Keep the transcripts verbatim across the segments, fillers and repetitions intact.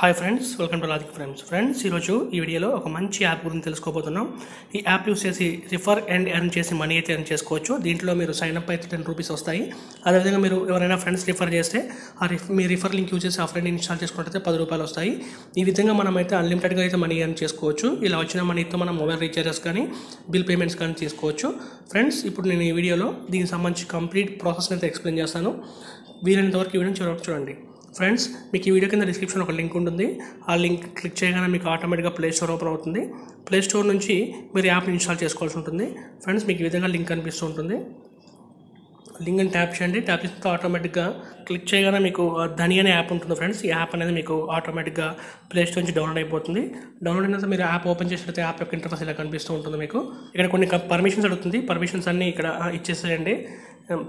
Hi friends, welcome to Logic Frames. Friends, ఈ రోజు ఈ వీడియోలో ఒక మంచి యాప్ గురించి తెలుసుకోబోతున్నాం. ఈ యాప్ యూస్ చేసి రిఫర్ అండ్ ఎర్న్ చేసి మనీ అయితే ఎర్న్ చేసుకోవచ్చు. దీంట్లో మీరు సైన్ అప్ అయితే టెన్ రూపీస్ వస్తాయి. అదేవిధంగా మీరు ఎవరైనా ఫ్రెండ్స్ రిఫర్ చేస్తే ఆ మీ రిఫర్ లింక్ యూజ్ చేసి ఆ ఫ్రెండ్ ఇన్స్టాల్ చేసుకుంటే పది రూపాయలు వస్తాయి. ఈ విధంగా మనమైతే అన్లిమిటెడ్గా అయితే మనీ ఎర్న్ చేసుకోవచ్చు. ఇలా వచ్చిన మనీతో మనం మొబైల్ రీఛార్జెస్ కానీ బిల్ పేమెంట్స్ కానీ చేసుకోవచ్చు. ఫ్రెండ్స్, ఇప్పుడు నేను ఈ వీడియోలో దీనికి సంబంధించి కంప్లీట్ ప్రాసెస్ అయితే ఎక్స్ప్లెయిన్ చేస్తాను. వీలైనంతవరకు ఈ వీడియోని చివరి వరకు చూడండి. ఫ్రెండ్స్, మీకు ఈ వీడియో కింద డిస్క్రిప్షన్ ఒక లింక్ ఉంటుంది. ఆ లింక్ క్లిక్ చేయగానే మీకు ఆటోమేటిక్గా ప్లే స్టోర్ ఓపెన్ అవుతుంది. ప్లే స్టోర్ నుంచి మీరు యాప్ని ఇన్స్టాల్ చేసుకోవాల్సి ఉంటుంది. ఫ్రెండ్స్, మీకు ఈ విధంగా లింక్ కనిపిస్తూ ఉంటుంది. లింక్ని ట్యాప్ చేయండి. ట్యాప్ చేస్తే ఆటోమేటిక్గా క్లిక్ చేయగానే మీకు ధని అనే యాప్ ఉంటుంది. ఫ్రెండ్స్, ఈ యాప్ అనేది మీకు ఆటోమేటిక్గా ప్లే స్టోర్ నుంచి డౌన్లోడ్ అయిపోతుంది. డౌన్లోడ్ అయిన తర్వాత మీరు యాప్ ఓపెన్ చేసినట్లయితే యాప్ యొక్క ఇంటర్ఫేస్ ఇలా కనిపిస్తూ ఉంటుంది. మీకు ఇక్కడ కొన్ని పర్మిషన్స్ అడుగుతుంది. పర్మిషన్స్ అన్నీ ఇక్కడ ఇచ్చేసేయండి.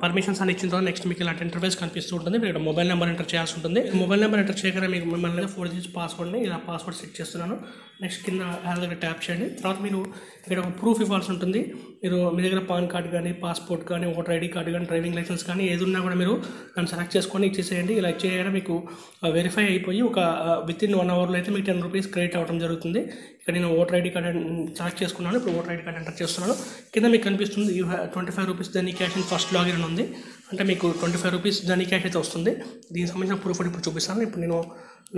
పర్మిషన్స్ అన్ని ఇచ్చిన తర్వాత నెక్స్ట్ మీకు ఇలాంటి ఇంటర్ఫేస్ కనిపిస్తూ ఉంటుంది. మీరు ఇక్కడ మొబైల్ నెంబర్ ఎంటర్ చేయాల్సి ఉంటుంది. మొబైల్ నెంబర్ ఎంటర్ చేయగానే మీకు మిమ్మల్ని ఫోర్ డిజిట్ పాస్వర్డ్ని ఇలా పాస్వర్డ్ సెట్ చేస్తున్నాను. నెక్స్ట్ కింద యాడ్ దగ్గర ట్యాప్ చేయండి. తర్వాత మీరు ఇక్కడ ఒక ప్రూఫ్ ఇవ్వాల్సి ఉంటుంది. మీరు మీ దగ్గర పాన్ కార్డ్ కానీ పాస్పోర్ట్ కానీ ఓటర్ ఐడి కార్డు కానీ డ్రైవింగ్ లైసెన్స్ కానీ ఏది ఉన్నా కూడా మీరు దాన్ని సెలెక్ట్ చేసుకొని ఇచ్చేసేయండి. ఇలా ఇచ్చేయగానే మీకు వెరిఫై అయిపోయి ఒక విత్ ఇన్ వన్ అవర్లో అయితే మీకు టెన్ రూపీస్ క్రెడిట్ అవ్వడం జరుగుతుంది. ఇక్కడ నేను ఓటర్ ఐడి కార్డ్ సెలెక్ట్ చేసుకున్నాను. ఇప్పుడు ఓటర్ ఐడి కార్డ్ ఎంటర్ చేస్తున్నాను. కింద మీకు కనిపిస్తుంది ట్వంటీ ఫైవ్ రూపీస్ దాన్ని క్యాష్ ఇన్ ఫస్ట్ లాగ్ ఉంది. అంటే మీకు ట్వంటీ ఫైవ్ రూపీస్ దాని క్యాష్ అయితే వస్తుంది. దీనికి సంబంధించిన ప్రూఫ్ ఇప్పుడు చూపిస్తాను. ఇప్పుడు నేను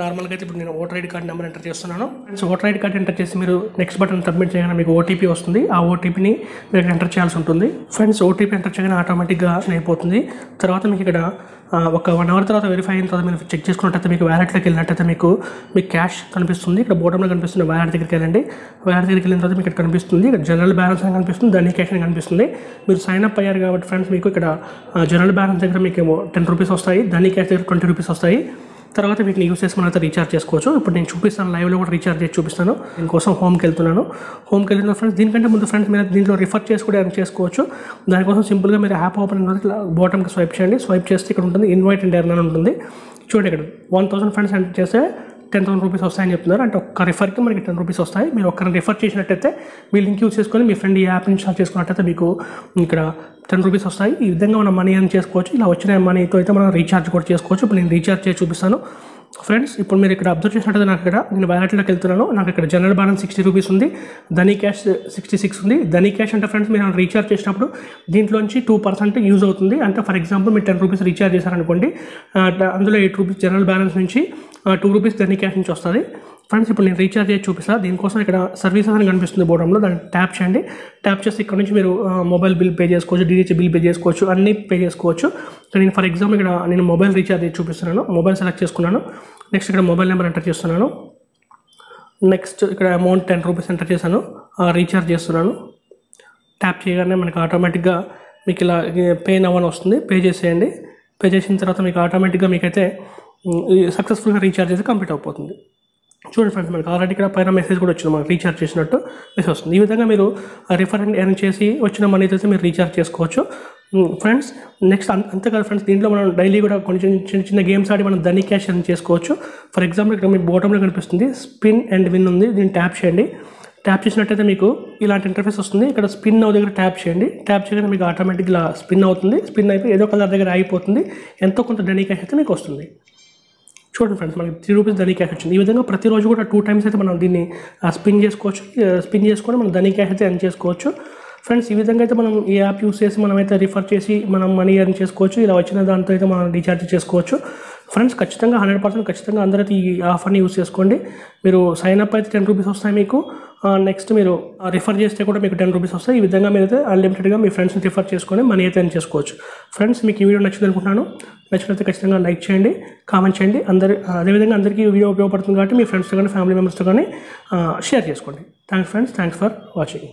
నార్మల్గా అయితే ఇప్పుడు నేను voter ID card number enter చేస్తున్నాను. Friends, voter ID card enter చేసి మీరు నెక్స్ట్ బటన్ సబ్మిట్ చేయగానే మీకు ఓటీపీ వస్తుంది. ఆ ఓటీపీని మీరు ఎంటర్ చేయాల్సి ఉంటుంది. ఫ్రెండ్స్, ఓటీపీ ఎంటర్ చేయగానే ఆటోమేటిక్గా అయిపోతుంది. తర్వాత మీకు ఇక్కడ ఒక వన్ అవర్ తర్వాత వెరిఫై అయిన తర్వాత మీరు చెక్ చేసుకున్నట్టయితే మీకు వ్యాలెట్లోకి వెళ్ళినట్టయితే మీకు మీకు క్యాష్ కనిపిస్తుంది. ఇక్కడ బోటంలో కనిపిస్తుంది వ్యాలెట్ దగ్గరికి వెళ్ళండి. వ్యాలెట్ దగ్గరికి వెళ్ళిన తర్వాత మీకు ఇక్కడ కనిపిస్తుంది. ఇక్కడ జనరల్ బ్యాలెన్స్ అని కనిపిస్తుంది, దాని క్యాష్ అని కనిపిస్తుంది. మీరు సైన్ అప్ అయ్యారు కాబట్టి ఫ్రెండ్స్ మీకు ఇక్కడ జనరల్ బ్యాలెన్స్ దగ్గర మీకు ఏమో టెన్ రూపీస్ వస్తాయి, దాని క్యాష్ దగ్గర ట్వంటీ రూపీస్ వస్తాయి. తర్వాత మీకు యూస్ చేసి మనం అయితే రీఛార్జ్ చేసుకోవచ్చు. ఇప్పుడు నేను చూపిస్తాను, లైవ్లో కూడా రీఛార్జ్ చేసి చూపిస్తాను. దీనికోసం హోమ్కి వెళ్తున్నాను. హోమ్కి వెళ్ళిన ఫ్రెండ్స్, దీనికంటే ముందు ఫ్రెండ్స్ మీరు దీంట్లో రిఫర్ చేసి కూడా ఎర్న్ చేసుకోవచ్చు. దానికోసం సింపుల్గా మీరు యాప్ ఓపెన్ అయిన తర్వాత బాటమ్కి స్వైప్ చేయండి. స్వైప్ చేస్తే ఇక్కడ ఉంటుంది ఇన్వైట్ అండ్ ఎర్న్ అని ఉంటుంది. చూడండి, ఇక్కడ వన్ థౌసండ్ ఫ్రెండ్స్ ఎంటర్ చేస్తే టెన్ థౌసండ్ రూపీస్ వస్తాయని చెప్తున్నారు. అంటే ఒక్క రిఫర్కి మనకి టెన్ రూపీస్ వస్తాయి. మీరు ఒక్కరిని రిఫర్ చేసినట్టయితే మీ లింక్ యూజ్ చేసుకొని మీ ఫ్రెండ్ ఈ యాప్ని ఇన్స్టాల్ చేసుకున్నట్టయితే మీకు ఇక్కడ టెన్ రూపీస్ వస్తాయి. ఈ విధంగా మనం మనీ అని చేసుకోవచ్చు. ఇలా వచ్చిన మనీతో అయితే మనం రీఛార్జ్ కూడా చేసుకోవచ్చు. ఇప్పుడు నేను రీఛార్జ్ చేసి చూపిస్తాను. ఫ్రెండ్స్, ఇప్పుడు మీరు ఇక్కడ అబ్జర్వ్ చేసినట్టయితే నాకు ఇక్కడ నేను వ్యాలెట్లోకి వెళ్తున్నాను. నాకు ఇక్కడ జనరల్ బ్యాలెన్స్ సిక్స్టీ రూపీస్ ఉంది, ధని క్యాష్ సిక్స్టీ సిక్స్ ఉంది. ధని క్యాష్ అంటే ఫ్రెండ్స్ మీరు రీఛార్జ్ చేసినప్పుడు దీంట్లోంచి టూ పర్సెంట్ యూజ్ అవుతుంది. అంటే ఫర్ ఎగ్జాంపుల్ మీరు టెన్ రూపీస్ రీఛార్జ్ చేశారనుకోండి, అందులో ఎయిట్ రూపీస్ జనరల్ బ్యాలెన్స్ నుంచి టూ రూపీస్ ధని క్యాష్ నుంచి వస్తుంది. ఫ్రెండ్స్, ఇప్పుడు నేను రీఛార్జ్ చేసి చూపిస్తాను. దీనికోసం ఇక్కడ సర్వీసెస్ అని కనిపిస్తుంది బోర్డంలో, దాన్ని ట్యాప్ చేయండి. ట్యాప్ చేసి ఇక్కడ నుంచి మీరు మొబైల్ బిల్ పే చేసుకోవచ్చు, డీటీహెచ్ బిల్ పే చేసుకోవచ్చు, అన్నీ పే చేసుకోవచ్చు. నేను ఫర్ ఎగ్జాంపుల్ ఇక్కడ నేను మొబైల్ రీఛార్జ్ చేసి చూపిస్తున్నాను. మొబైల్ సెలెక్ట్ చేసుకున్నాను. నెక్స్ట్ ఇక్కడ మొబైల్ నెంబర్ ఎంటర్ చేస్తున్నాను. నెక్స్ట్ ఇక్కడ అమౌంట్ టెన్ రూపీస్ ఎంటర్ చేశాను. రీఛార్జ్ చేస్తున్నాను. ట్యాప్ చేయగానే మనకు ఆటోమేటిక్గా మీకు ఇలా పే నౌ అని వస్తుంది. పే చేసేయండి. పే చేసిన తర్వాత మీకు ఆటోమేటిక్గా మీకైతే సక్సెస్ఫుల్గా రీఛార్జ్ అయితే కంప్లీట్ అయిపోతుంది. చూడండి ఫ్రెండ్స్, మనకు ఆల్రెడీ ఇక్కడ పైన మెసేజ్ కూడా వచ్చింది, మనకు రీఛార్జ్ చేసినట్టు మెసేజ్ వస్తుంది. ఈ విధంగా మీరు రిఫర్ అండ్ ఎర్న్ చేసి వచ్చిన మనీ అయితే మీరు రీఛార్జ్ చేసుకోవచ్చు. ఫ్రెండ్స్, నెక్స్ట్ అంతేకాదు ఫ్రెండ్స్, దీంట్లో మనం డైలీ కూడా కొన్ని చిన్న చిన్న గేమ్స్ ఆడి మనం ధని క్యాష్ ఎర్న్ చేసుకోవచ్చు. ఫర్ ఎగ్జాంపుల్ ఇక్కడ మీ బోటంలో కనిపిస్తుంది స్పిన్ అండ్ విన్ ఉంది. దీన్ని ట్యాప్ చేయండి. ట్యాప్ చేసినట్టయితే మీకు ఇలాంటి ఇంటర్ఫేస్ వస్తుంది. ఇక్కడ స్పిన్ అవు దగ్గర ట్యాప్ చేయండి. ట్యాప్ చేయగానే మీకు ఆటోమేటిక్గా స్పిన్ అవుతుంది. స్పిన్ అయిపోయి ఏదో కలర్ దగ్గర అయిపోతుంది. ఎంతో కొంత ధని క్యాష్ అయితే మీకు వస్తుంది. చూడండి ఫ్రెండ్స్, మనకి త్రీ రూపీస్ ధని క్యాష్ వచ్చింది. ఈ విధంగా ప్రతిరోజు కూడా టూ టైమ్స్ అయితే మనం దీన్ని స్పిన్ చేసుకోవచ్చు. స్పిన్ చేసుకొని మనం ధని క్యాష్ అయితే ఎర్న్ చేసుకోవచ్చు. ఫ్రెండ్స్, ఈ విధంగా అయితే మనం ఈ యాప్ యూస్ చేసి మనమైతే రిఫర్ చేసి మనం మనీ ఎర్న్ చేసుకోవచ్చు. ఇలా వచ్చిన దాంతో అయితే మనం రీఛార్జ్ చేసుకోవచ్చు. ఫ్రెండ్స్, ఖచ్చితంగా హండ్రెడ్ పర్సెంట్ ఖచ్చితంగా అందరైతే ఈ ఆఫర్ని యూస్ చేసుకోండి. మీరు సైన్ అప్ అయితే టెన్ రూపీస్ వస్తాయి మీకు. నెక్స్ట్ మీరు రిఫర్ చేస్తే కూడా మీకు టెన్ రూపీస్ వస్తాయి. ఈ విధంగా మీరు అయితే అన్లిమిటెడ్గా మీ ఫ్రెండ్స్ని రిఫర్ చేసుకొని మనీ అయితే ఎర్న్ చేసుకోవచ్చు. ఫ్రెండ్స్, మీకు ఈ వీడియో నచ్చింది అనుకుంటున్నాను. నచ్చినట్లయితే ఖచ్చితంగా లైక్ చేయండి, కామెంట్ చేయండి. అందరి అదేవిధంగా అందరికీ ఈ వీడియో ఉపయోగపడుతుంది కాబట్టి మీ ఫ్రెండ్స్తో కానీ ఫ్యామిలీ మెంబర్స్తో కానీ షేర్ చేసుకోండి. Thanks friends, thanks for watching.